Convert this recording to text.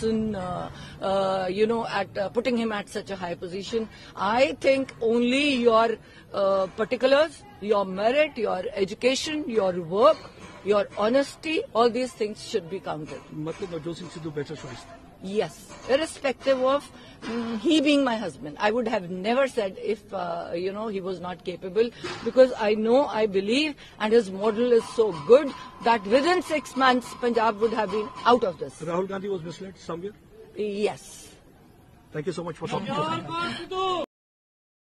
putting him at such a high position. I think only your particulars, your merit, your education, your work, your honesty, all these things should be counted. Matlab Ajot Singh Sidhu better choice. Yes, irrespective of he being my husband. I would have never said if, he was not capable, because I know, I believe, and his model is so good that within 6 months, Punjab would have been out of this. Rahul Gandhi was misled somewhere? Yes. Thank you so much for talking to us.